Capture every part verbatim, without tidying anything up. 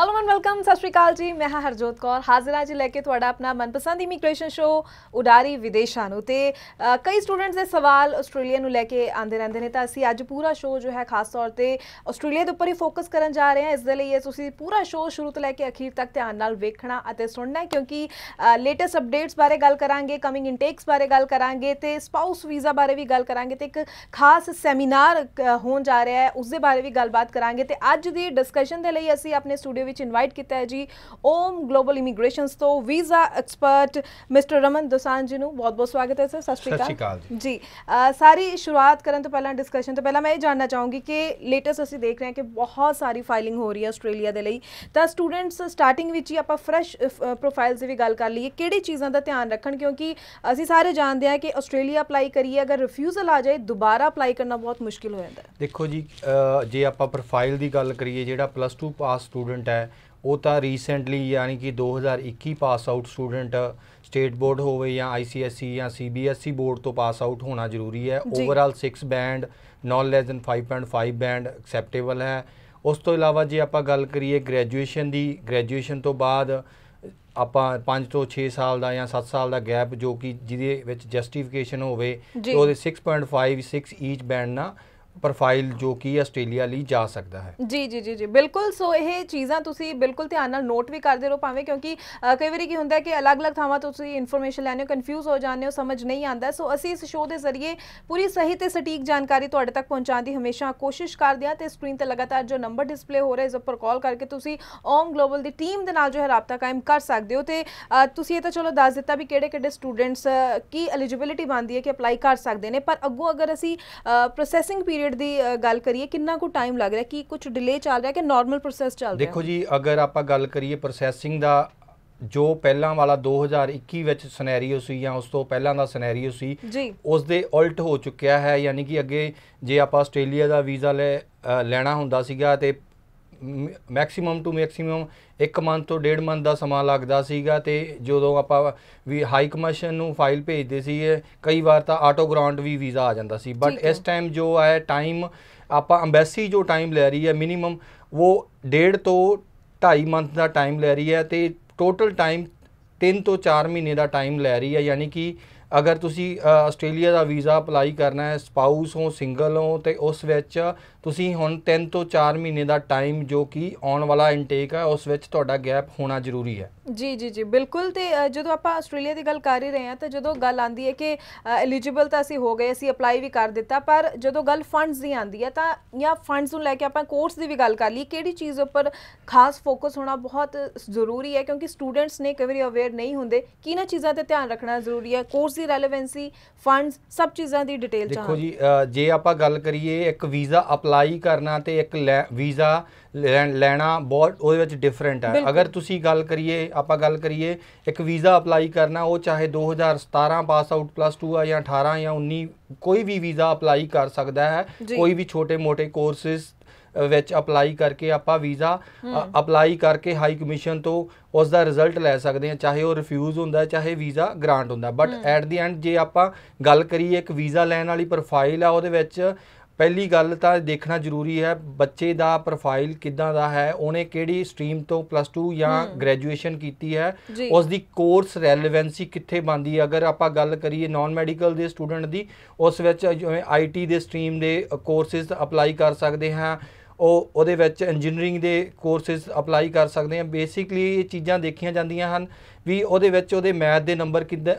Hello and welcome, सत श्री अकाल जी। मैं हाँ हरजोत कौर हाजरा जी लैके थोड़ा अपना मनपसंद इमीग्रेशन शो उडारी विदेशों ते कई स्टूडेंट्स के सवाल ऑस्ट्रेलिया नूं लैके आते रहते हैं, तो असी अज पूरा शो जो है खास तौर पर ऑस्ट्रेलिया के उपर ही फोकस करन जा रहे हैं। इस दे लई तुसीं पूरा शो शुरू तो लैके अखीर तक ध्यान नाल वेखना अते सुनना, क्योंकि लेटेस्ट अपडेट्स बारे गल करांगे, कमिंग इनटेक्स बारे गल करांगे ते स्पाउस वीज़ा बारे भी गल करांगे ते एक खास सैमीनार होण जा रहा है उसके बारे भी गलबात करांगे। ते अज दी डिस्कशन दे लई असी अपने स्टूडियो विच इनवाइट किया है जी ओम ग्लोबल इमीग्रेशन तो visa expert mister Raman Dosanjh ji नूं। बहुत बहुत स्वागत है सर, सत श्री अकाल जी। आ, सारी शुरुआत करन तो पहला डिस्कशन तो पहला मैं ये जानना चाहूँगी कि लेटेस्ट असी देख रहे हैं कि बहुत सारी फाइलिंग हो रही है ऑस्ट्रेलिया के लिए, तो स्टूडेंट्स स्टार्टिंग ही आप फ्रैश प्रोफाइल से भी गल कर लीए कि चीज़ों का ध्यान रखन, क्योंकि असी सारे जानते हैं कि ऑस्ट्रेलिया अपलाई करिए अगर रिफ्यूजल आ जाए दोबारा अपलाई करना बहुत मुश्किल हो जाता है। देखो जी, जे आप प्रोफाइल की गल करिए जो प्लस टू पास स्टूडेंट है वो तो रीसेंटली यानी कि दो हज़ार इक्की pass out student state board हो या आई सी एस ई या C B S E board तो पास आउट होना जरूरी है। Overall six band non less than five point five band acceptable है। उस तो इलावा जे आप गल करिए ग्रैजुएशन की, ग्रैजुएशन तो बाद ਆਪਾਂ पाँच तो छे साल का या सत्त साल का गैप जो कि जिदे जस्टिफिकेशन होवे तो six point five six each band ना प्रोफाइल जो कि आस्ट्रेलिया ली जा सकता है। जी जी जी जी बिल्कुल। सो ये चीज़ां तुसी बिल्कुल ध्यान नाल नोट भी करते रहो भावें, क्योंकि कई बार की होंदा है कि अलग अलग थावां तो तुसी इन्फॉर्मेशन लैंदे हो, कन्फ्यूज़ हो जाते हो, समझ नहीं आता। सो असी इस शो के जरिए पूरी सही तो सटीक जानकारी तुहाडे तक पहुँचाने की हमेशा कोशिश करते हैं। तो स्क्रीन पर लगातार जो नंबर डिस्पले हो रहा है इस उपर कॉल करके तुसी ओम ग्लोबल की टीम के नाल जो है राबता कायम कर सकते हो। तो ये तो चलो दस दिता भी किहड़े किहड़े स्टूडेंट्स की एलिजिबिलिटी बनती है कि अपलाई कर सकते हैं, पर अगों अगर असी प्रोसैसिंग पीरियड दी गल करिए कितना को टाइम लग रहा है, कि कुछ डिले चल रहा है कि नॉर्मल प्रोसेस चल रहा है? देखो जी, अगर आप गल करिए प्रोसैसिंग दा जो पहला वाला दो हज़ार इक्की विच सनैरीओ सी या उस तो पहला दा सनैरीओ सी उस दे उल्ट हो चुकिया है। यानी कि अगे जे आप आस्ट्रेलिया दा वीज़ा ले लेना हुंदा सीगा ते मैक्सीमम टू मैक्सीमम एक मंथ तो डेढ़ मंथ का समा लगता सीगा, ते जो आप भी हाई कमीशन फाइल भेजते थे कई बार तो आटो ग्रांट भी वीज़ा आ जाता सी। बट इस टाइम जो है टाइम आप अंबैसी जो टाइम ले रही है मिनीमम वो डेढ़ तो ढाई मंथ का टाइम ले रही है, तो टोटल टाइम तीन तो चार महीने का टाइम ले रही है। यानी कि अगर तुसी आस्ट्रेलिया का वीज़ा अपलाई करना है स्पाउस हो सिंगल हो तो उस विच तुसी हुण तीन तो चार महीने का टाइम जो कि आने वाला इनटेक है उस विच तुहाडा गैप होना जरूरी है। जी जी जी बिल्कुल। तो जो आप आस्ट्रेलिया की गल कर ही रहे हैं तो जो गल आती है कि एलिजिबल तो असी हो गए असी अपलाई भी कर दिता, पर जो गल फंड्स की आती है तो या फंड्स नूं लैके आपां कोर्स की भी गल कर ली कि चीज़ उपर खास फोकस होना बहुत जरूरी है, क्योंकि स्टूडेंट्स ने कई बार अवेयर नहीं होंदे कि इन्हां चीज़ों पर ध्यान रखना जरूरी है, कोर्स ਦੀ ਰੈਲੇਵੈਂਸੀ ਫੰਡਸ ਸਭ ਚੀਜ਼ਾਂ ਦੀ ਡਿਟੇਲ ਚਾਹੀਦੀ। ਦੇਖੋ ਜੀ, ਜੇ ਆਪਾਂ ਗੱਲ ਕਰੀਏ ਇੱਕ ਵੀਜ਼ਾ ਅਪਲਾਈ ਕਰਨਾ ਤੇ ਇੱਕ ਵੀਜ਼ਾ ਲੈਣਾ ਬਹੁਤ ਉਹਦੇ ਵਿੱਚ ਡਿਫਰੈਂਟ ਹੈ। ਅਗਰ ਤੁਸੀਂ ਗੱਲ ਕਰੀਏ ਆਪਾਂ ਗੱਲ ਕਰੀਏ ਇੱਕ ਵੀਜ਼ਾ ਅਪਲਾਈ ਕਰਨਾ ਉਹ ਚਾਹੇ ਦੋ ਹਜ਼ਾਰ ਸਤਾਰਾਂ ਪਾਸ ਆਊਟ ਪਲੱਸ टू ਆ ਜਾਂ अठारह ਜਾਂ उन्नीस ਕੋਈ ਵੀ ਵੀਜ਼ਾ ਅਪਲਾਈ ਕਰ ਸਕਦਾ ਹੈ। ਕੋਈ ਵੀ ਛੋਟੇ-ਮੋਟੇ ਕੋਰਸਿਸ ਵਿੱਚ ਅਪਲਾਈ ਕਰਕੇ ਆਪਾਂ ਵੀਜ਼ਾ ਅਪਲਾਈ ਕਰਕੇ ਹਾਈ ਕਮਿਸ਼ਨ ਤੋਂ उसका रिजल्ट लै सकते हैं, चाहे वो रिफ्यूज़ होंदा चाहे वीज़ा ग्रांट होंदा। बट एट द एंड जे आप गल करिए एक वीज़ा लैन वाली प्रोफाइल है वो पहली गल तो देखना जरूरी है बच्चे का प्रोफाइल किदां दा है, उन्हें किहड़ी स्ट्रीम तो प्लस टू या ग्रैजुएशन की है, उसकी कोर्स रैलेवेंसी कित्थे बनती है। अगर आप गल करिए नॉन मैडिकल के स्टूडेंट की उस विच आई टी के स्ट्रीम के कोर्सिज अपलाई कर सकते हैं, ਉਹ ਉਹਦੇ ਵਿੱਚ ਇੰਜੀਨੀਅਰਿੰਗ ਦੇ ਕੋਰਸਿਸ ਅਪਲਾਈ ਕਰ ਸਕਦੇ ਆ। ਬੇਸਿਕਲੀ ਇਹ ਚੀਜ਼ਾਂ ਦੇਖੀਆਂ ਜਾਂਦੀਆਂ ਹਨ ਵੀ ਉਹਦੇ ਵਿੱਚ ਉਹਦੇ ਮੈਥ ਦੇ ਨੰਬਰ ਕਿੰਨੇ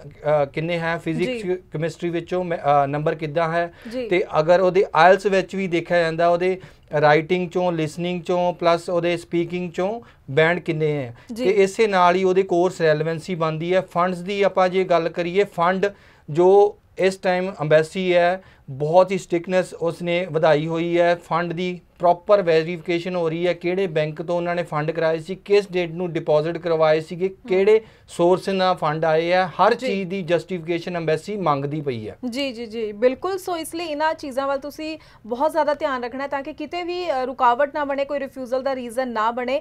ਕਿੰਨੇ ਹੈ, ਫਿਜ਼ਿਕਸ ਕੈਮਿਸਟਰੀ ਵਿੱਚੋਂ ਨੰਬਰ ਕਿੱਦਾਂ ਹੈ, ਤੇ ਅਗਰ ਉਹਦੇ ਆਇਲਸ ਵਿੱਚ ਵੀ ਦੇਖਿਆ ਜਾਂਦਾ ਉਹਦੇ ਰਾਈਟਿੰਗ ਚੋਂ ਲਿਸਨਿੰਗ ਚੋਂ ਪਲੱਸ ਉਹਦੇ ਸਪੀਕਿੰਗ ਚੋਂ ਬੈਂਡ ਕਿੰਨੇ ਹੈ, ਤੇ ਇਸੇ ਨਾਲ ਹੀ ਉਹਦੇ ਕੋਰਸ ਰੈਲੇਵੈਂਸੀ ਬਣਦੀ ਹੈ। ਫੰਡਸ ਦੀ ਆਪਾਂ ਜੇ ਗੱਲ ਕਰੀਏ ਫੰਡ ਜੋ इस टाइम अंबैसी है बहुत ही स्टिकनेस उसने बढ़ाई हुई है। फंड की प्रॉपर वेरीफिकेशन हो रही है किहड़े बैंक तो उन्होंने फंड कराए सी, किस डेट नूं डिपॉजिट करवाए सी, किहड़े सोर्स ना फंड आए है, हर चीज़ की जस्टिफिकेशन अंबैसी मंगदी पई है। जी जी जी बिल्कुल। सो इसलिए इन्हां चीज़ों वाल तुसीं बहुत ज़्यादा ध्यान रखना ताकि किते भी रुकावट ना बने, कोई रिफ्यूजल का रीज़न ना बने।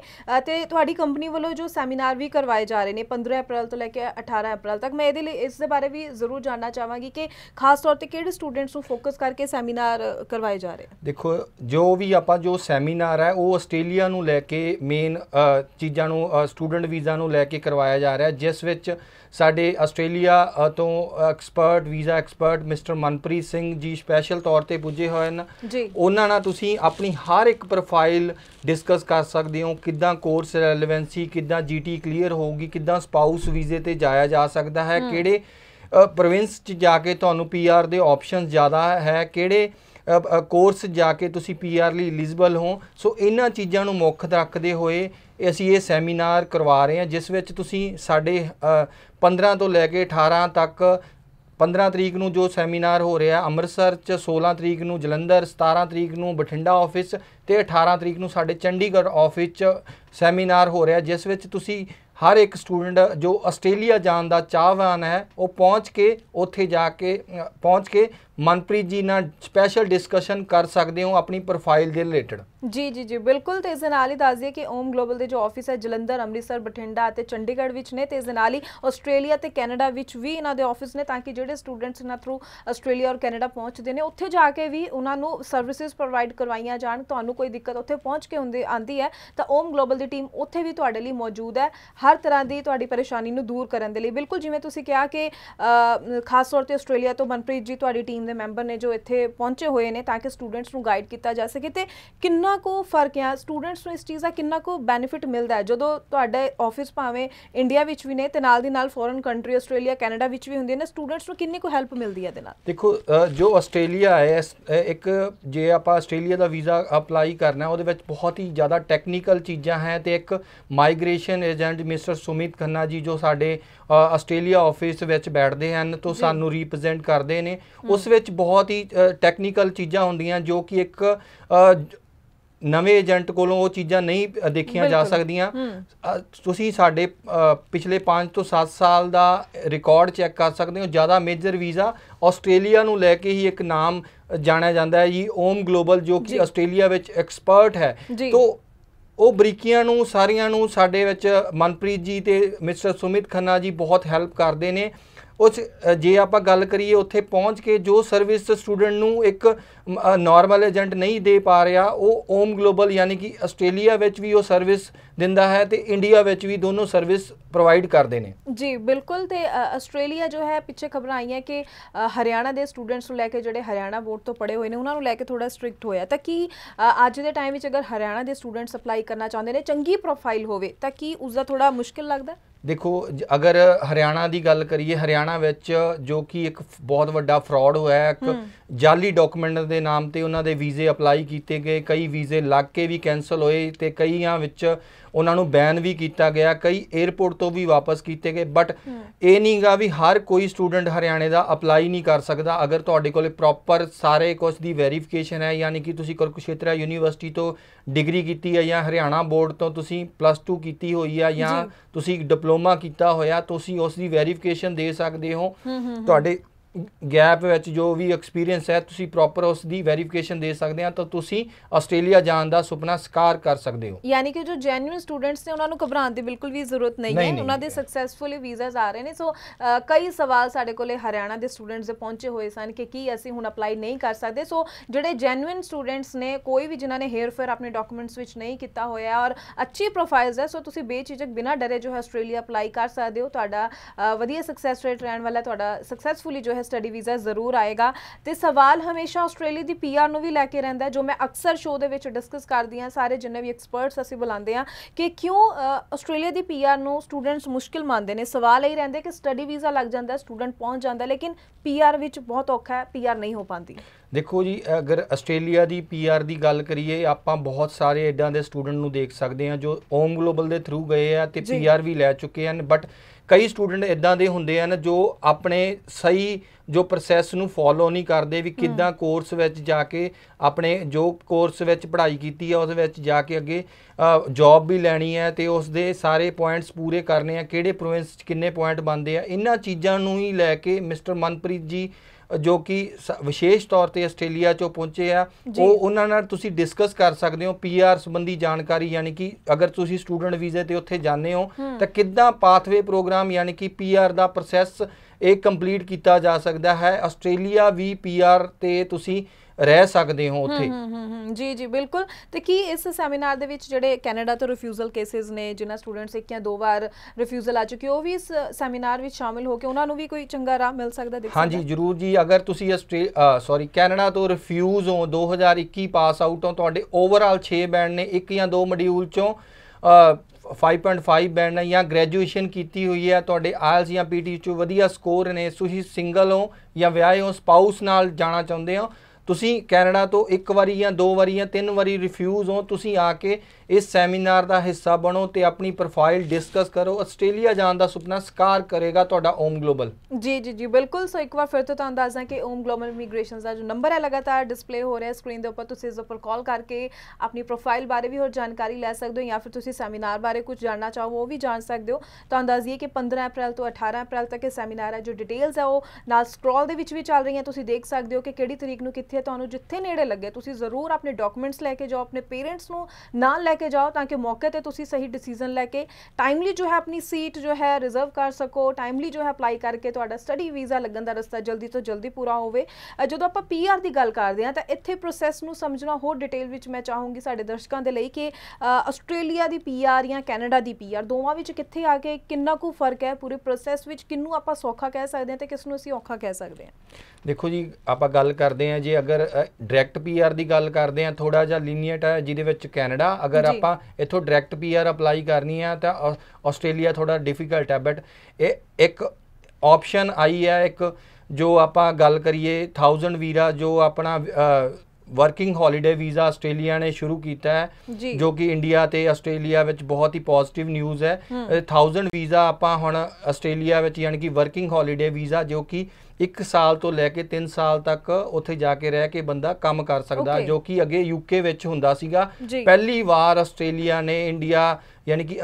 ते तुहाडी कंपनी वालों जो सैमीनार भी करवाए जा रहे हैं पंद्रह अप्रैल तो लैके अठारह अप्रैल तक, मैं इस बारे भी जरूर जानना चाहांगी कि खास तौर पर किहड़े स्टूडेंट्स नूं फोकस करके सैमीनार करवाए जा रहे हैं। देखो जो भी आप जो सैमीनार है वो आस्ट्रेलिया नू लैके मेन चीज़ों नू स्टूडेंट वीज़ा नू लैके करवाया जा रहा है, जिस विच साडे आस्ट्रेलिया तो expert visa expert mister Manpreet Singh ji special तौर पर पुजे हुए हैं। उन्हां नाल तुसीं अपनी हर एक प्रोफाइल डिस्कस कर सकते हो, किद्दां कोर्स रेलेवेंसी, किद्दां जी टी क्लीयर होगी, किद्दां स्पाउस वीज़े ते जाया जा सकता है, किहड़े प्रोविंस च जाके तुहानू पी आर दे ऑप्शन ज़्यादा है, किहड़े कोर्स जाके तुसी पी आर लिए एलिजिबल हो। सो इन्हां चीज़ों नू मुख रखते हुए असी ये सैमीनार करवा रहे हैं, जिस विच तुसी साढ़े पंद्रह तो लैके अठारह तक पंद्रह तरीक नू जो सैमीनार हो रहा अमृतसर च, सोलह तरीक नू जलंधर, सतारह तरीक नू बठिंडा ऑफिस ते अठारह तरीक नू साढ़े चंडीगढ़ ऑफिस च सैमीनार हो रहा, जिस विच तुसी हर एक स्टूडेंट जो आस्ट्रेलिया जान का चाहवान है वो पहुँच के उत्थे जाके पहुँच के मनप्रीत जी नाल स्पैशल डिस्कशन कर सकते हो अपनी प्रोफाइल के रिलेटेड। जी जी जी बिल्कुल। तो इस ही दस दिए कि ओम ग्लोबल के जो ऑफिस है जलंधर, अमृतसर, बठिंडा और चंडीगढ़ ने, तो इस ही ऑस्ट्रेलिया तो कैनेडा भी इन्होंने ऑफिस ने, ताकि जोड़े स्टूडेंट्स इन्होंने थ्रू ऑस्ट्रेलिया और कैनेडा पहुँचते हैं उत्थे जाके भी उन्होंने सर्विसिज प्रोवाइड करवाइया जान। तो कोई दिक्कत उत्थे पहुँच के होंदी आती है तो ओम ग्लोबल की टीम उत्थे भी तुहाडे लई मौजूद है, हर तरह की तुहाडी परेशानी नूं दूर करन दे लई। बिल्कुल जिवें तुसीं कहा कि खास तौर पर ऑस्ट्रेलिया तो मनप्रीत जी तुहाडी टीम दे मैंबर ने जो इत्थे पहुंचे हुए ने, ताकि स्टूडेंट्स नूं गाइड किया जा सके। तो किन्ना को फर्क आ स्टूडेंट्स नूं इस चीज़ का किन्ना को बैनीफिट मिलता है जो तुहाडे ऑफिस भावें इंडिया विच भी ने ते नाल दी नाल फॉरन कंट्री आस्ट्रेलिया कैनेडा विच भी हुंदे ने, स्टूडेंट्स नूं किन्नी को हैल्प मिलदी है? देखो जो आस्ट्रेलिया है एक जे आपां आस्ट्रेलिया दा वीज़ा अपलाई करना उहदे विच बहुत ही ज़्यादा टैक्नीकल चीज़ां हैं, तो एक migration agent mister Sumit Khanna ji जो साढ़े आस्ट्रेलिया ऑफिस बैठते हैं तो सानू रिप्रजेंट करते हैं, उस विच बहुत ही टैक्नीकल चीज़ां होंदियां जो कि एक नवे एजेंट कोलों वो चीज़ां नहीं देखियां जा सकदियां। तुसीं साढ़े पिछले पाँच तो सात साल का रिकॉर्ड चैक कर सकते हो। ज़्यादा मेजर वीज़ा ऑस्ट्रेलिया नू लैके ही एक नाम जाना जाता है जी ओम ग्लोबल, जो कि ऑस्ट्रेलिया विच एक्सपर्ट है। तो वो बरीकियां नू सारियां नू साडे विच मनप्रीत जी ते मिस्टर सुमित खन्ना जी बहुत हैल्प करते हैं। उस जे आप गल करिए उत्थे पहुँच के जो सर्विस स्टूडेंट नू एक नॉर्मल एजेंट नहीं दे पा रहा, वो ओम ग्लोबल यानी कि आस्ट्रेलिया विच भी वो सर्विस दिंदा है ते इंडिया विच भी, दोनों सर्विस प्रोवाइड करते हैं। जी बिल्कुल। तो आस्ट्रेलिया जो है पिछे खबर आई है कि हरियाणा के स्टूडेंट्स लैके जो हरियाणा बोर्ड तो पढ़े हुए हैं उन्होंने लैके थोड़ा स्ट्रिक्ट होया, तो कि अज के टाइम अगर हरियाणा के स्टूडेंट्स अपलाई करना चाहते हैं चंगी प्रोफाइल होवे तां कि उसका थोड़ा मुश्किल लगता है? देखो अगर हरियाणा की गल करिए हरियाणा विच जो कि एक बहुत वड्डा फ्रॉड होया है, एक जाली डॉक्यूमेंट के नाम पर उन्हां दे वीज़े अपलाई किए गए, कई वीज़े लग के भी कैंसल होए ते कईआं विच उन्होंने बैन भी किया गया, कई एयरपोर्ट तो भी वापस किए गए। बट ये नहीं गा भी हर कोई स्टूडेंट हरियाणा का अपलाई नहीं कर सकता। अगर तुहाडे कोले प्रॉपर सारे कुछ की वैरीफिकेशन है, यानी कि तुसी कुरुक्षेत्रा यूनीवर्सिटी तो डिग्री की है या हरियाणा बोर्ड तो तुसी प्लस टू की हुई है या तुसी डिप्लोमा किया होया, तुसी उसकी वैरीफिकेशन दे सकते हो। तुहाडे गैप विच जो भी एक्सपीरियंस है तुसी प्रॉपर उसकी वैरीफिकेशन दे सकते हैं, तो तुसी आस्ट्रेलिया जाने का सुपना साकार कर सकते हो। यानी कि जो जैन्युइन स्टूडेंट्स ने उन्होंने घबराने की बिल्कुल भी जरूरत नहीं, नहीं है, उन्होंने सक्सैसफुली वीज़ाज आ रहे हैं। सो आ, कई सवाल साढ़े कोले हरियाणा के स्टूडेंट्स पहुँचे हुए सन कि की असी हुण अपलाई नहीं कर सकते। सो जोड़े जैन्युइन स्टूडेंट्स ने कोई भी जिन्होंने हेर फेर अपने डॉक्यूमेंट्स विच नहीं किया होया और अच्छी प्रोफाइल्स है, सो तुसी बेझिझक बिना डरे जो है आस्ट्रेलिया अपलाई कर सकते हो। तुहाडा वधिया सक्सैस रेट रहने वाला, तुहाडा सक्सैसफुली जो स्टडी वीज़ा जरूर आएगा। तो सवाल हमेशा ऑस्ट्रेलिया की पी आर भी लैके रहा है, जो मैं अक्सर शो के डिस्कस करती हूँ, सारे जिन्हें भी एक्सपर्ट्स असं बुलाते हैं कि क्यों ऑस्ट्रेलिया की पी आर स्टूडेंट्स मुश्किल मानते हैं। सवाल यही रहता है कि स्टडी वीज़ा लग जाता है, स्टूडेंट पहुँच जाता है, लेकिन पी आर बहुत औखा है, पी आर नहीं हो पाती। देखो जी अगर आस्ट्रेलिया की पी आर की गल करिए आपां बहुत सारे इदां दे स्टूडेंट नूं देख सकते हैं जो ओम ग्लोबल के थ्रू गए हैं तो पी आर भी लै चुके हैं। बट कई स्टूडेंट इदां दे हुंदे हैं जो अपने सही जो प्रोसैस नूं फॉलो नहीं करते भी किदां कोर्स विच जाके अपने जो कोर्स विच पढ़ाई कीती है उस विच जाके अगे जॉब भी लैनी है तो उसके सारे पॉइंट्स पूरे करने हैं, किहड़े प्रोविंस किन्ने पॉइंट बनते हैं, इन्हां चीज़ों नूं ही लैके मिस्टर मनप्रीत जी जो कि विशेष तौर पर आस्ट्रेलिया चो पहुँचे है वो उन्होंने तुसी डिस्कस कर सकते हो पी आर संबंधी जानकारी, यानी कि अगर तुसी स्टूडेंट वीज़े ते उत्थे जाने हो तो किद्दां पाथवे प्रोग्राम यानी कि पी आर दा प्रोसैस ਇਹ ਕੰਪਲੀਟ ਕੀਤਾ ਜਾ ਸਕਦਾ ਹੈ। ਆਸਟ੍ਰੇਲੀਆ ਵੀ ਪੀਆਰ ਤੇ ਤੁਸੀਂ ਰਹਿ ਸਕਦੇ ਹੋ ਉੱਥੇ। जी जी बिल्कुल। तो कि इस सैमीनार दे विच जिहड़े कैनेडा तो रिफ्यूजल केसेस ने जिन्हां स्टूडेंट्स एक या दो बार रिफ्यूजल आ चुके वह भी इस सैमीनार विच शामिल होकर उन्हां नूं भी कोई चंगा राह मिल सकदा दिखदा? हाँ जी जरूर जी। अगर तुसी आस्ट्रेलिया सॉरी कैनेडा तो रिफ्यूज हो दो हज़ार इक्की पास आउट हो तुहाडे ओवरऑल छे बैंड ने एक या दो मॉड्यूल चों फाइव पॉइंट फाइव बैंड ने या ग्रैजुएशन की हुई है तुहाडे आइल्स या पी टी चों वधिया स्कोर ने तुसी सिंगल हो या विआहे हो स्पाउस नाल जाना चाहुंदे हो तुसी कैनेडा तो एक वारी या दो वारी या तीन वारी रिफ्यूज़ हो तुसी आके इस सैमीनार का हिस्सा बनो तो अपनी प्रोफाइल डिस्कस करो। आस्ट्रेलिया जाने का सुपना साकार करेगा तुहाडा ओम ग्लोबल। जी जी जी बिल्कुल। सो एक बार फिर तो तुहानू दस दें कि ओम ग्लोबल इमीग्रेशन का जो नंबर है लगातार डिस्पले हो रहा है स्क्रीन के उपर, तुसी इस उपर कॉल करके अपनी प्रोफाइल बारे भी होर जानकारी लै सकदे हो या फिर तुसी सैमीनार बारे कुछ जानना चाहो वो भी जान सकदे हो। तुहानू दस दईए कि पंद्रह अप्रैल तो अठारह अप्रैल तक ये सैमीनार है जो डिटेल्स है वो नाल स्क्रॉल दे विच भी चल रही है, तुसी देख सकदे हो कि किहड़ी तरीक नूं कित्थे तुहानू जिथे नेड़े लगे तुसी जरूर अपने डॉक्यूमेंट्स लैके जाओ, अपने पेरेंट्स नूं नाल लैके जाओ ताकि मौके पर तुसी सही डिसीजन लैके टाइमली जो है अपनी सीट जो है रिजर्व कर सको, टाइमली जो है अप्लाई करके तुहाडा स्टडी वीज़ा लगन का रस्ता जल्दी तो जल्दी पूरा होवे। जो आप पी आर की गल करते हैं तो इत्थे प्रोसैस नूं समझना होर डिटेल विच मैं चाहूँगी साडे दर्शकों के लिए कि आस्ट्रेलिया की पी आर या कैनेडा की पी आर दोवां विच कित्थे आके किन्ना कु फर्क है, पूरे प्रोसैस विच किन्नू आपां सौखा कह सकते हैं तो किस नूं असीं औखा कह सकते हैं? देखो जी आप गल करते हैं जी अगर डायरैक्ट पी आर की गल करते हैं थोड़ा जिहा लीनीएट है जिहदे कैनेडा अगर आपां इत्थों डायरैक्ट पी आर अपलाई करनी है तो ऑस्ट्रेलिया थोड़ा डिफिकल्ट है बट ए एक ऑप्शन आई है एक जो आप गल करिए थाउजेंड वीरा जो अपना वर्किंग हॉलीडे वीज़ा आस्ट्रेलिया ने शुरू किया है जो कि इंडिया ते आस्ट्रेलिया विच बहुत ही पॉजिटिव न्यूज़ है। थाउजेंड वीज़ा आपां हुण आस्ट्रेलिया विच यानी कि वर्किंग हॉलीडे वीज़ा जो कि एक साल तो लैके तीन साल तक उत्थे जाके रह के बंदा काम कर सकदा okay. जो कि अगे यूके विच हुंदा सीगा। पहली बार आस्ट्रेलिया ने इंडिया यानी कि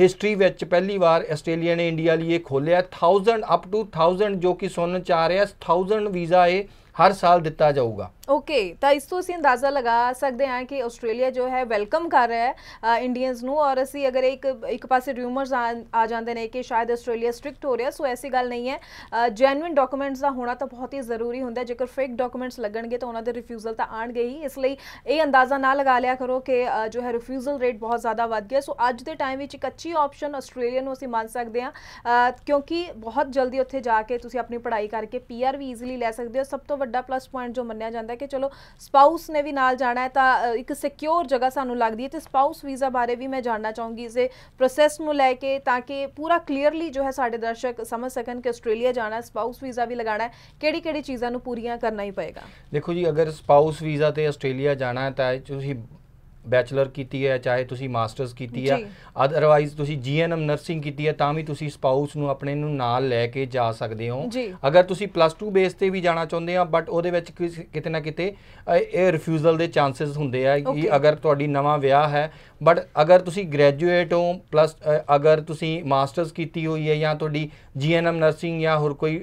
हिस्टरी विच पहली बार आस्ट्रेलिया ने इंडिया लिए खोलिया थाउजेंड अप टू थाउजेंड जो कि सुन चाह रहा थाउजेंड वीज़ा ये हर साल दिता जाऊगा। ओके okay, तो इस तो असी अंदाज़ा लगा सकते हैं कि ऑस्ट्रेलिया जो है वेलकम कर रहा है इंडियंस नू और असी अगर एक एक पास रूमरस आ, आ जाते हैं कि शायद ऑस्ट्रेलिया स्ट्रिक्ट हो रहा सो ऐसी गल नहीं है। जैनुइन डॉक्यूमेंट्स का होना तो बहुत ही जरूरी होंगे, जेकर फेक डॉक्यूमेंट्स लगनगे तो उन्होंने रिफ्यूजल तो आएंगे ही, इसलिए ये अंदाज़ा ना लगा लिया करो कि जो है रिफ्यूजल रेट बहुत ज़्यादा वध गया। सो अज के टाइम में एक अच्छी ऑप्शन ऑस्ट्रेलिया को असी मान सकते हैं क्योंकि बहुत जल्दी उत्थे जाके तुसीं अपनी पढ़ाई करके पी आर भी ईजिली लै सकते हो। सब तो वड्डा प्लस पॉइंट जो मन्निया जाता है कि चलो स्पाउस ने भी नाल जाना है तो एक सिक्योर जगह सानू लगती है। तो स्पाउस वीज़ा बारे भी मैं जानना चाहूँगी इस प्रोसैस में लैके ताकि पूरा क्लीयरली जो है साढ़े दर्शक समझ सकन कि ऑस्ट्रेलिया जाना है स्पाउस वीज़ा भी लगाना है केड़ी केड़ी चीज़ों को पूरियाँ करना ही पएगा। देखो जी अगर स्पाउस वीज़ा तो ऑस्ट्रेलिया जाना है तो बैचलर की है चाहे तुसी मास्टर्स की है अदरवाइज तुसी जी एन एम नर्सिंग की है तां भी तुसी स्पाउस नू अपने नू नाल लैके जा सकते हो। अगर तुसी प्लस टू बेस ते भी जाना चाहुंदे हो बट ओहदे विच किते ना किते ए रिफ्यूजल दे चांसेस हुंदे आ कि अगर तुहाडी नवा विआह है बट अगर तुसी ग्रेजुएट हो प्लस अगर तुसी मास्टर्स की हुई है या तुहाडी जी एन एम नर्सिंग या होर कोई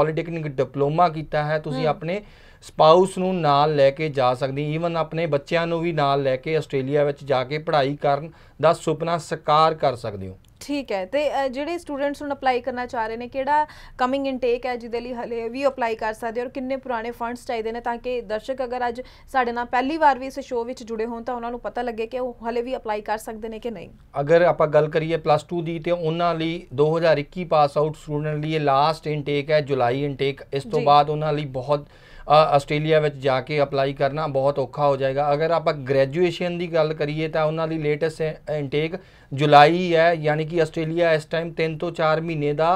पॉलीटेक्निक डिप्लोमा कीता है तुसी अपने स्पाउस नू नाल लैके जा सकदी ईवन अपने बच्चों नू भी नाल लैके आस्ट्रेलिया विच जाके पढ़ाई करन दा सुपना साकार कर सकदे हो। ठीक है, तो जिहड़े स्टूडेंट्स हुण अपलाई करना चाह रहे हैं किहड़ा कमिंग इनटेक है जिहदे लई हले भी अपलाई कर सकदे और किन्ने पुराने फंड्स चाहिए ने ताकि दर्शक अगर अज साडे नाल पहली बार भी इस शो विच जुड़े होण तां उन्हां नूं पता लगे कि ओह हले भी अपलाई कर सकदे ने कि नहीं। अगर आपां गल करिए प्लस टू दी ते उन्हां लई दो हज़ार इक्की पास आउट स्टूडेंट लिए लास्ट इनटेक है जुलाई इनटेक, इस तो बाद उन्हां लई बहुत ਆਸਟ੍ਰੇਲੀਆ ਵਿੱਚ ਜਾ ਕੇ ਅਪਲਾਈ ਕਰਨਾ ਬਹੁਤ ਔਖਾ ਹੋ ਜਾਏਗਾ। ਅਗਰ ਆਪਾਂ ਗ੍ਰੈਜੂਏਸ਼ਨ ਦੀ ਗੱਲ ਕਰੀਏ ਤਾਂ ਉਹਨਾਂ ਲਈ ਲੇਟੈਸਟ ਇਨਟੇਕ ਜੁਲਾਈ ਹੈ ਯਾਨੀ ਕਿ ਆਸਟ੍ਰੇਲੀਆ ਇਸ ਟਾਈਮ ਤਿੰਨ ਤੋਂ ਚਾਰ ਮਹੀਨੇ ਦਾ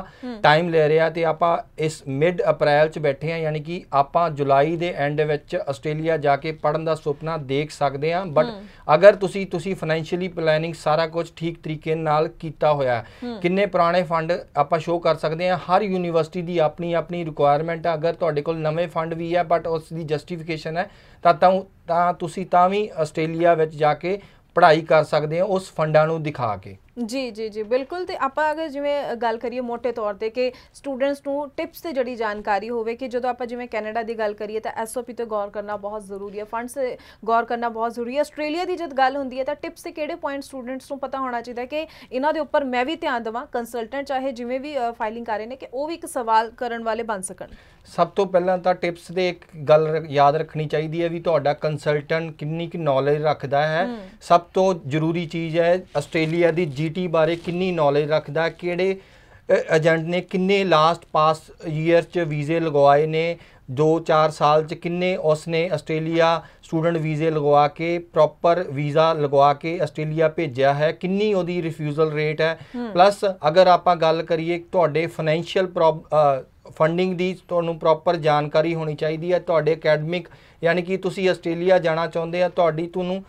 ਟਾਈਮ ਲੈ ਰਿਹਾ ਤੇ ਆਪਾਂ ਇਸ ਮਿਡ ਅਪ੍ਰੈਲ 'ਚ ਬੈਠੇ ਹਾਂ ਯਾਨੀ ਕਿ ਆਪਾਂ ਜੁਲਾਈ ਦੇ ਐਂਡ ਵਿੱਚ ਆਸਟ੍ਰੇਲੀਆ ਜਾ ਕੇ ਪੜ੍ਹਨ ਦਾ ਸੁਪਨਾ ਦੇਖ ਸਕਦੇ ਹਾਂ ਬਟ ਅਗਰ ਤੁਸੀਂ ਤੁਸੀਂ ਫਾਈਨੈਂਸ਼ੀਅਲੀ ਪਲੈਨਿੰਗ ਸਾਰਾ ਕੁਝ ਠੀਕ ਤਰੀਕੇ ਨਾਲ ਕੀਤਾ ਹੋਇਆ ਕਿੰਨੇ ਪੁਰਾਣੇ ਫੰਡ ਆਪਾਂ ਸ਼ੋਅ ਕਰ ਸਕਦੇ ਹਾਂ। ਹਰ ਯੂਨੀਵਰਸਿਟੀ ਦੀ ਆਪਣੀ ਆਪਣੀ ਰਿਕੁਆਇਰਮੈਂਟ ਹੈ, ਅਗਰ ਤੁਹਾਡੇ ਕੋਲ ਨਵੇਂ ਫੰਡ ਵੀ ਹੈ बट उसकी जस्टिफिकेशन है तां तुसीं तां वी आस्ट्रेलिया विच जाके पढ़ाई कर सकदे हो उस फंडां नूं दिखा के। जी जी जी बिल्कुल। तो आप अगर जिमें गल करिए मोटे तौर पर कि स्टूडेंट्स को टिप्स से जड़ी जानकारी होवे कि जो आप जिमें कैनेडा की गल करिए तो एस ओ पी तो गौर करना बहुत जरूरी है, फंड्स गौर करना बहुत जरूरी है। आस्ट्रेलिया की जब गल होंदी है तो टिप्स से किहड़े पॉइंट स्टूडेंट्स को पता होना चाहिए कि इन्हां दे उपर मैं भी ध्यान देवां, कंसल्टेंट चाहे जिमें भी फाइलिंग कर रहे हैं कि वह भी एक सवाल करन वाले बन सकन। सब तो पहलां तां टिप्स दे एक गल याद रखनी चाहिए है भी तुहाडा कंसल्टेंट कितनी की नॉलेज रखता है। सब तो जरूरी चीज़ है आस्ट्रेलिया की जीटी बारे कितनी नॉलेज रखता, किहड़े एजेंट ने किन्ने लास्ट पास ईयर च वीज़े लगवाए ने, दो चार साल च किन्ने उसने आस्ट्रेलिया स्टूडेंट वीज़े लगवा के प्रॉपर वीज़ा लगवा के आस्ट्रेलिया भेजा है, किन्नी उहदी रिफ्यूजल रेट है। प्लस अगर आप गल करिए तुहाडे फाइनैंशियल प्रॉब फंडिंग की तुहानूं प्रॉपर जानकारी होनी चाहिए है। तुहाडे अकैडमिक यानी कि तुसीं आस्ट्रेलिया जाना चाहुंदे आ, तुहाडी तुहानूं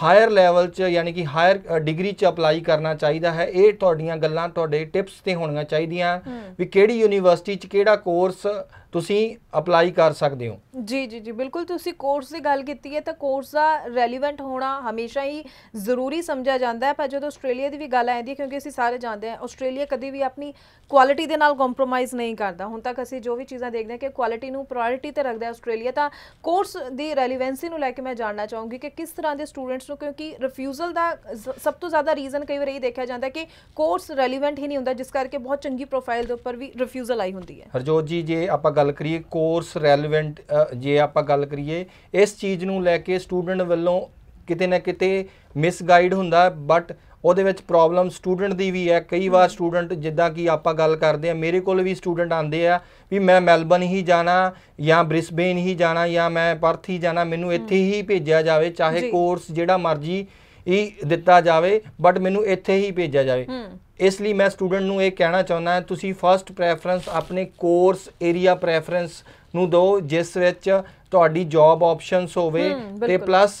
हायर लैवल यानी कि हायर डिग्री च अपलाई करना चाहिए है। ये तुहाड़ियां गल्लां तुहाडे टिप्स ते होणियां चाहिदियां भी किहड़ी यूनीवर्सिटी च किहड़ा कोर्स तुसी अपलाई कर सकते हो। जी जी जी बिल्कुल। तुसी कोर्स की गल की है तो कोर्स का रैलीवेंट होना हमेशा ही जरूरी समझा जाता है, पर जो आस्ट्रेलिया की भी गल आती है क्योंकि असी सारे जानते हैं आस्ट्रेलिया कभी भी अपनी क्वालिटी के नाल कॉम्प्रोमाइज़ नहीं करता। हुण तक असी जो भी चीज़ा देखते हैं कि क्वालिटी नूं प्रायोरिटी तो रखता है आस्ट्रेलिया, तो कोर्स की रैलीवेंसी को लैके मैं जानना चाहूँगी कि किस तरह के स्टूडेंट्स को, क्योंकि रिफ्यूजल का सब तो ज़्यादा रीजन कई बार ये देखा जाता है कि कोर्स रैलीवेंट ही नहीं होता, जिस करके बहुत चंगी प्रोफाइल के उपर भी रिफ्यूजल आई होंदी है। हरजोत जी जे आप गल करिए कोर्स रैलीवेंट जे आप गल करिए इस चीज़ नूं लैके स्टूडेंट वालों किते ना किते मिसगाइड हुंदा, बट उहदे विच प्रॉब्लम स्टूडेंट की भी है। कई बार स्टूडेंट जिदा कि आप गल करते हैं, मेरे को भी स्टूडेंट आते हैं भी मैं मेलबर्न ही जाना या ब्रिस्बेन ही जाना या मैं पर्थ ही जाना, मैनू इत्थे ही भेजा जाए, चाहे कोर्स जिहड़ा मर्जी ही दिता जाए बट मैनू इत्थे ही भेजा जाए। इसलिए मैं स्टूडेंट नूं ये कहना चाहुंदा तुसी फस्ट प्रैफरेंस अपने कोर्स एरिया प्रैफरेंस नूं दो, जिस विच तुहाडी जॉब ऑप्शनस होवे ते प्लस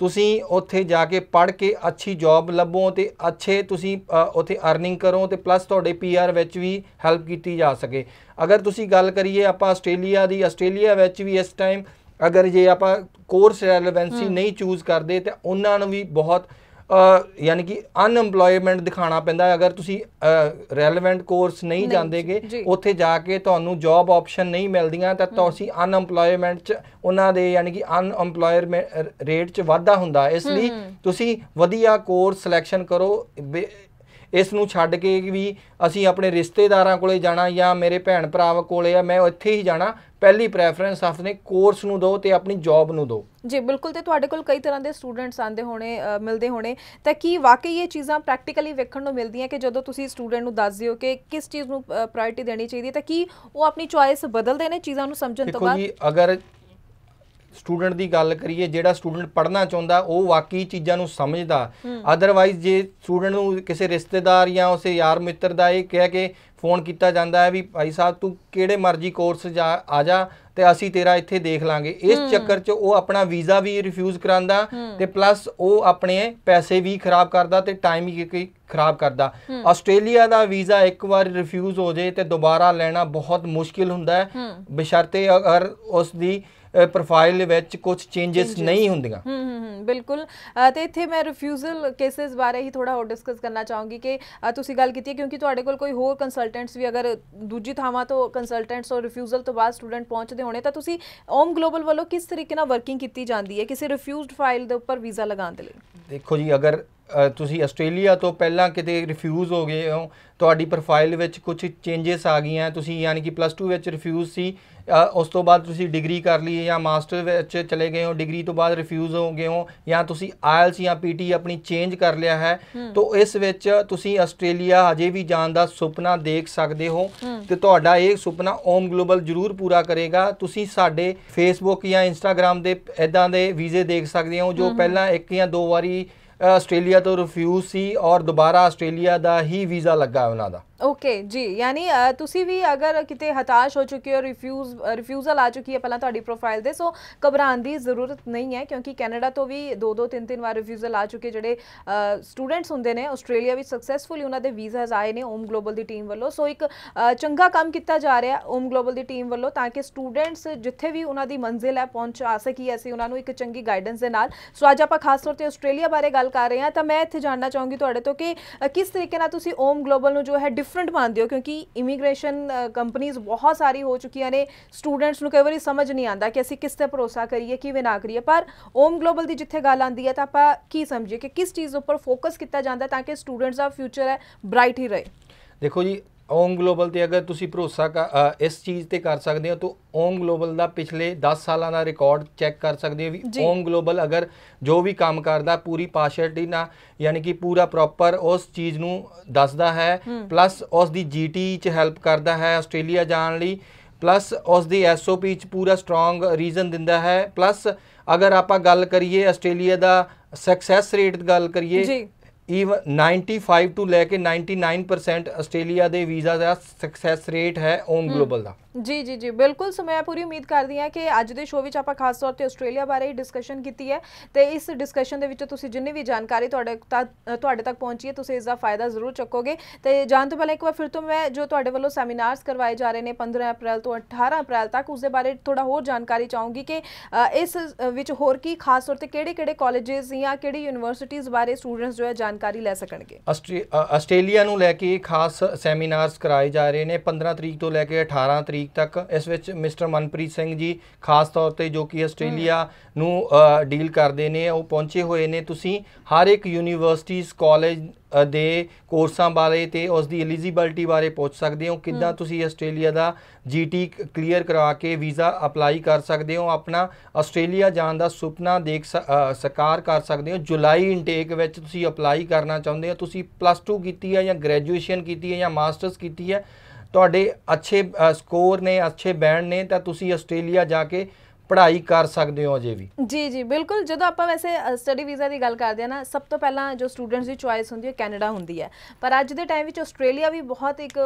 तुसी उत्थे जाके पढ़ के अच्छी जॉब लभो ते अच्छे तुसी उत्थे अर्निंग करो ते प्लस तुहाडे पीआर विच भी हैल्प की जा सके। अगर तुसी गल करिए आप आस्ट्रेलिया दी, आस्ट्रेलिया विच भी इस टाइम अगर जे आप कोर्स रैलेवेंसी नहीं चूज़ करते तो उन्होंने भी बहुत यानी कि अनएम्प्लॉयमेंट दिखाना पैंदा है। अगर तुसी रैलेवेंट कोर्स नहीं जाते गए उत्थे जाके तुहानूं जॉब ऑप्शन नहीं मिलदियां तो तुसी अनएम्प्लॉयमेंट च उन्हां दे यानी कि अनएम्प्लॉयमेंट रेट च वाधा हुंदा। इसलिए तुसी वधिया कोर्स सिलेक्शन करो, इस नूं छड्ड के भी असी अपने रिश्तेदारां कोले जाना या मेरे भैन भरा कोले मैं इत्थे ही जाना, पहली प्रैफरेंस अपने कोर्स नूं दो ते अपनी जॉब नूं दो। जी बिल्कुल। तो तुहाडे कोल कई तरह के स्टूडेंट्स आते होने मिलते होने, तो कि वाकई ये चीज़ा प्रैक्टिकली वेखण नूं मिलदियां कि जदों तुसी स्टूडेंट नूं दस दिओ कि किस चीज़ नूं प्रायोरिटी देनी चाहिए तो कि वो अपनी चॉइस बदलदे ने चीज़ां नूं समझण तों बाद। अगर स्टूडेंट की गल करिए जिहड़ा स्टूडेंट पढ़ना चाहता वह वाकई चीज़ों को समझदा, अदरवाइज जे स्टूडेंट को किसी रिश्तेदार या उस यार मित्र का यह कह के फोन किया जाता है भी भाई साहब तू किहड़े मर्जी कोर्स जा आ जा तो असी तेरा इत्थे देख लाँगे, इस चक्कर च वो अपना वीज़ा भी रिफ्यूज़ करांदा ते प्लस वो अपने पैसे भी खराब करता तो टाइम भी खराब करता। आस्ट्रेलिया का वीज़ा एक बार रिफ्यूज़ हो जाए तो दोबारा लेना बहुत मुश्किल हुंदा है, बशर्ते अगर उसकी प्रोफाइल विच कुछ चेंजेस नहीं होंदियां। बिल्कुल। तो इत्थे मैं रिफ्यूजल केसेस बारे ही थोड़ा और डिस्कस करना चाहूँगी कि तुसी गल कीती है क्योंकि तुहाडे कोल कोई होर कंसल्टेंट्स भी अगर दूजी थावां तो कंसल्टेंट्स और रिफ्यूजल तो बाद स्टूडेंट पहुँचते होने, तो तुसी ओम ग्लोबल वालों किस तरीके नाल वर्किंग की जाती है किसी रिफ्यूज्ड फाइल के उपर वीज़ा लगाने के लिए? देखो जी, अगर तुसी आस्ट्रेलिया तो पहला किते रिफ्यूज़ हो गए हो, तुहाडी प्रोफाइल विच कुछ चेंजेस आ गई हैं, तुसी यानी कि प्लस टू विच रिफ्यूज़ सी, उस तो बाद तुसी डिग्री कर ली या मास्टर विच चले गए हो, डिग्री तो बाद रिफ्यूज़ हो गए हो या तुसी आयल्स या पीटी अपनी चेंज कर लिया है, तो इस विच तुसी आस्ट्रेलिया अजे भी जाण दा सुपना देख सकदे हो ते तुहाडा ये सुपना ओम ग्लोबल जरूर पूरा करेगा। तुसी साडे फेसबुक या इंस्टाग्राम दे इदां दे वीज़े देख सकदे हो जो पहला एक या दो वारी ਆਸਟ੍ਰੇਲੀਆ तो रिफ्यूज़ सी और दोबारा आस्ट्रेलिया का ही वीज़ा लगा उन्हों का। ओके जी, यानी तुसी भी अगर किते हताश हो चुके हो, रिफ्यूज रिफ्यूजल आ चुकी है पहला तुहाडी प्रोफाइल दे, सो घबराण दी जरूरत नहीं है, क्योंकि कैनेडा तो भी दो दो तीन तीन बार रिफ्यूजल आ चुके जिहड़े स्टूडेंट्स हुंदे ने। ऑस्ट्रेलिया भी सक्सैसफुली उन्हां दे वीज़ाज आए ने ओम ग्लोबल दी टीम वालों, सो एक चंगा काम किया जा रहा है ओम ग्लोबल दी टीम वालों, ताकि स्टूडेंट्स जिथे भी उन्हां दी मंजिल है पहुँचा सकी असीं उन्हां नूं एक चंगी गाइडेंस दे नाल। सो अज आपां खास तौर ते आस्ट्रेलिया बारे गल कर रहे हैं, तो मैं इत्थे जानना चाहूँगी तुहाडे तो कि किस तरीके नाल तुसीं ओम ग्लोबल नूं जो है डिफरेंट मानते हो, क्योंकि इमीग्रेशन कंपनीज बहुत सारी हो चुकी ने, स्टूडेंट्स नूं कई बार समझ नहीं आता कि असीं किस ते भरोसा करिए किवें ना करिए, पर ओम ग्लोबल की जिथे गल आती है तो आप की समझिए कि किस चीज़ उपर फोकस किया जाता ताकि स्टूडेंट्स का फ्यूचर है ब्राइट ही रहे। देखो जी, ओम ग्लोबल ते अगर तुसीं भरोसा कर इस चीज़ ते कर सकते हो तो ओम ग्लोबल का पिछले दस साल का रिकॉर्ड चैक कर सकते हो भी ओम ग्लोबल अगर जो भी काम करता पूरी पार्शियलिटी ना, यानी कि पूरा प्रॉपर उस चीज़ नूं दसदा है, प्लस उसकी जी टी च हैल्प करता है आस्ट्रेलिया जाने लई, प्लस उसकी एस ओ पी च पूरा स्ट्रोंग रीजन दिंदा है। प्लस अगर आप गल करिए आस्ट्रेलिया का सक्सैस रेट गल करिए, ईवन नाइनटी फाइव टू लैके नाइनटी नाइन परसेंट आस्ट्रेलिया के वीज़ा का सक्सैस रेट है ओम ग्लोबल का। जी जी जी बिल्कुल। सो मैं पूरी उम्मीद करती हाँ कि अज के शो में आप खास तौर पर आस्ट्रेलिया बारे ही डिस्कशन की है, तो इस डिस्कशन के जिन्नी भी जानकारी तुहाडे तक पहुँची है तुसीं इसका फायदा जरूर चकोगे। तो जाने तो पहले एक बार फिर तो मैं जो तुहाडे वालों सैमीनार्स करवाए जा रहे हैं पंद्रह अप्रैल तो अठारह अप्रैल तक उसके बारे थोड़ा होर जानकारी चाहूँगी कि इस विच होर की खास तौर पर किहड़े-किहड़े कॉलेजेस या किहड़ी यूनिवर्सिटीज़ बारे स्टूडेंट्स जो है जानकारी ले सकणगे। आस्ट्रेलिया नूं लैके खास सैमीनार्स कराए जा रहे हैं पंद्रह तरीक तो लैके अठारह तरीक तक। इस विच मिस्टर मनप्रीत सिंह जी खास तौर पर जो कि आस्ट्रेलिया नूं डील करते हैं वो पहुँचे हुए ने। तुसीं हर एक यूनीवर्सिटीज़ कॉलेज दे कोर्सां बारे ते उसकी एलिजिबिलिटी बारे पूछ सकते हो, किद्दां तुसीं आस्ट्रेलिया का जी टी क्लीयर करवा के वीज़ा अपलाई कर सकते हो, अपना आस्ट्रेलिया जाण दा सुपना देख साकार कर सकते हो। जुलाई इनटेक विच तुसीं अपलाई करना चाहुंदे हो, तुसीं प्लस टू की है या ग्रैजुएशन की है या मास्टर्स की है, तुहाडे अच्छे स्कोर ने अच्छे बैंड ने तो तुसीं आस्ट्रेलिया जाके पढ़ाई कर सकते हो अजे भी। जी जी बिल्कुल। जो आप वैसे स्टडी वीज़ा की गल करते हैं ना, सब तो पहला जो स्टूडेंट्स की चॉइस होंगी कैनेडा होंगी है, पर अज के टाइम आस्ट्रेलिया भी बहुत एक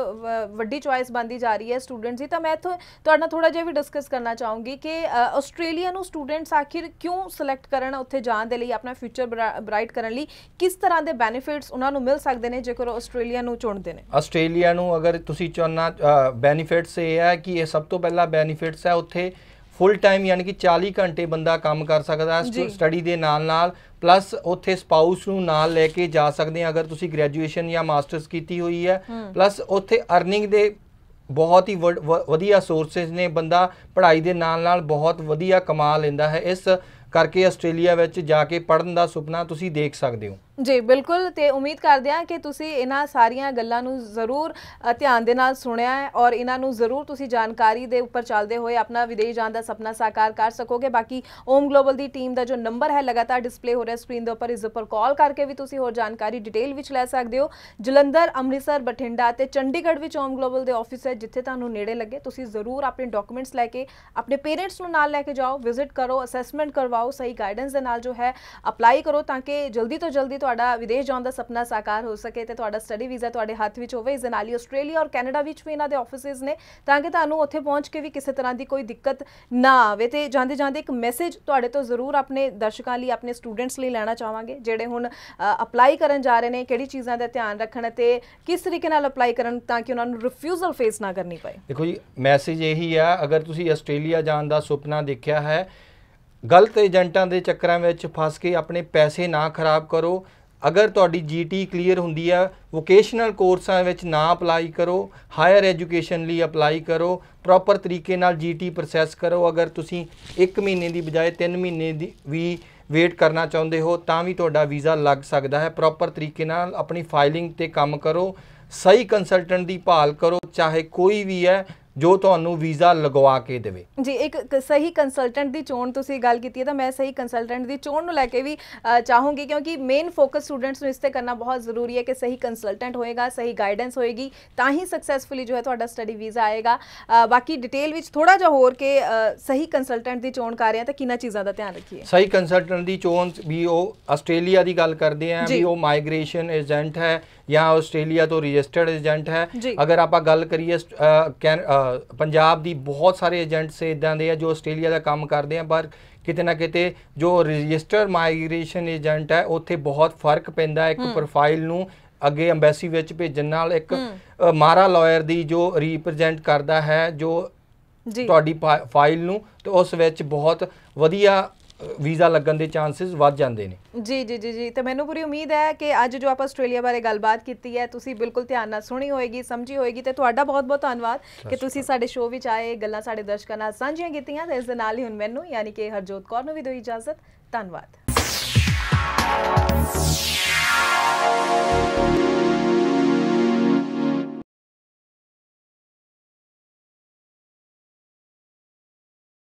वड्डी चॉइस बनती जा रही है स्टूडेंट्स की। तो मैं इतों थोड़ा थोड़ा जिहा भी डिस्कस करना चाहूँगी कि आस्ट्रेलिया नूं स्टूडेंट्स आखिर क्यों सिलैक्ट करन, उत्थे जाण दे लई अपना फ्यूचर ब्राइट करन लई किस तरह के बैनीफिट्स उन्हां नूं मिल सकते हैं जेकर आस्ट्रेलिया नूं चुनदे ने। आस्ट्रेलिया नूं अगर तुसीं चुनना बैनीफिट्स ये है कि ये सब तो पहला बैनीफिट्स है उत्थे फुल टाइम यानी कि चालीस घंटे बंदा काम कर सकता है स्टडी के नाल नाल, प्लस उत्थे स्पाउस नूं नाल लेके जा सकते हैं अगर तुसीं ग्रैजुएशन या मास्टर्स की हुई है। प्लस उत्थे अर्निंग दे बहुत ही वधिया सोर्सेज ने, बंदा पढ़ाई के नाल नाल बहुत वधिया कमा लेंदा है, इस करके आस्ट्रेलिया विच जाके पढ़न का सुपना तुसीं देख सकते हो। जी बिल्कुल। तो उम्मीद करते हैं कि तुसी इन्हां सारिया गल्लां नूं जरूर ध्यान दे नाल सुनिया है और इन्हां नूं जरूर तुसी जानकारी दे उपर चलते हुए अपना विदेश जाण दा सपना साकार कर सकोगे। बाकी ओम ग्लोबल दी टीम दा जो नंबर है लगातार डिस्प्ले हो रहा है स्क्रीन के उपर, इस उपर कॉल करके भी तुसी होर जानकारी डिटेल विच लै सकदे हो। जलंधर, अमृतसर, बठिंडा ते चंडीगढ़ विच ओम ग्लोबल दे ऑफिस है, जिथे तुहानूं नेड़े लगे तुसी जरूर अपने डॉक्यूमेंट्स लैके अपने पेरेंट्स नूं नाल लैके जाओ, विजिट करो, असैसमेंट करवाओ, सही गाइडेंस दे नाल जो है अपलाई करो ताकि जल्दी तो जल्दी विदेश जाने का सपना साकार हो सके ते तुहाडा स्टडी वीज़ा तुहाडे हाथ में होवे। इस दे नाल ही आस्ट्रेलिया और कैनेडा भी इन्हां दे ऑफिसेज़ ने ताकि तुहानूं उत्थे पहुँच के भी किसी तरह की कोई दिक्कत ना आवे। ते जांदे जांदे एक मैसेज तुहाडे तो जरूर अपने दर्शकों लिए अपने स्टूडेंट्स लिए लैना चाहांगे जिहड़े हुण अपलाई करन जा रहे ने, किहड़ी चीज़ां दा ध्यान रखण ते किस तरीके नाल अपलाई करन ताकि उन्हां नूं रिफ्यूजल फेस ना करनी पए। देखो जी, मैसेज यही है अगर तुसीं आस्ट्रेलिया जाण दा सुपना देखिया है, गलत एजेंटां दे चक्करां विच फस के अपने पैसे ना खराब करो। अगर तुहाडी जी टी क्लीयर हुंदी है वोकेशनल कोर्सां विच ना अपलाई करो, हायर एजुकेशन लिए अपलाई करो, प्रॉपर तरीके नाल जी टी प्रोसैस करो। अगर तुसीं एक महीने की बजाय तीन महीने की भी वेट करना चाहुंदे हो तां भी तुहाडा वीज़ा लग सकदा है। प्रॉपर तरीके नाल अपनी फाइलिंग ते काम करो, सही कंसल्टेंट की भाल करो, चाहे कोई भी है जो ਤੁਹਾਨੂੰ ਵੀਜ਼ਾ ਲਗਵਾ ਕੇ ਦੇਵੇ। ਜੀ ਇੱਕ ਸਹੀ ਕੰਸਲਟੈਂਟ ਦੀ ਚੋਣ ਤੁਸੀਂ ਗੱਲ ਕੀਤੀ ਹੈ ਤਾਂ ਮੈਂ ਸਹੀ ਕੰਸਲਟੈਂਟ ਦੀ ਚੋਣ ਨੂੰ ਲੈ ਕੇ ਵੀ ਚਾਹੂੰਗੀ क्योंकि मेन फोकस स्टूडेंट्स ਨੂੰ ਇਸ ਤੇ करना बहुत जरूरी है कि सही कंसल्टेंट होएगा, सही गाइडेंस होएगी ਤਾਂ ਹੀ सक्सेसफुली जो है ਤੁਹਾਡਾ स्टडी वीज़ा आएगा। बाकी डिटेल ਵਿੱਚ ਥੋੜਾ ਜਿਹਾ ਹੋਰ ਕਿ सही कंसल्टेंट ਦੀ ਚੋਣ ਕਰ ਰਹੇ ਆ ਤਾਂ ਕਿੰਨਾ ਚੀਜ਼ਾਂ ਦਾ ਧਿਆਨ ਰੱਖੀਏ। सही कंसल्टेंट ਦੀ ਚੋਣ ਵੀ ਉਹ ਆਸਟ੍ਰੇਲੀਆ ਦੀ ਗੱਲ ਕਰਦੇ ਆ ਵੀ ਉਹ ਮਾਈਗ੍ਰੇਸ਼ਨ ਏਜੰਟ ਹੈ ਜਾਂ ਆਸਟ੍ਰੇਲੀਆ ਤੋਂ ਰਜਿਸਟਰਡ ਏਜੰਟ ਹੈ। अगर आप गल करिए पंजाब की बहुत सारे एजेंट्स इदा दे जो आस्ट्रेलिया का काम करते हैं पर किते ना किते जो रजिस्टर माइग्रेशन एजेंट है उत्थे बहुत फर्क पैंदा है। एक प्रोफाइल नूं अगे अंबैसी विच भेजण नाल एक मारा लॉयर दी जो रिप्रेजेंट करता है जो तुहाडी फाइल नूं ते उस विच बहुत वधिया वीज़ा लगन के चांसिस वध जाते हैं। जी जी जी जी तो मैंने पूरी उम्मीद है कि आज जो आप ऑस्ट्रेलिया बारे गलबात की है तुसी बिल्कुल ध्यान नाल सुनी होएगी, समझी होएगी। तो तुहाडा बहुत बहुत धन्यवाद कि तुसी साडे शो विच आए, गल्लां साडे दर्शकां नाल सांझियां कीतियां। इस दे नाल ही हुण मैनूं यानी कि हरजोत कौर नूं भी दो इजाजत। धन्यवाद।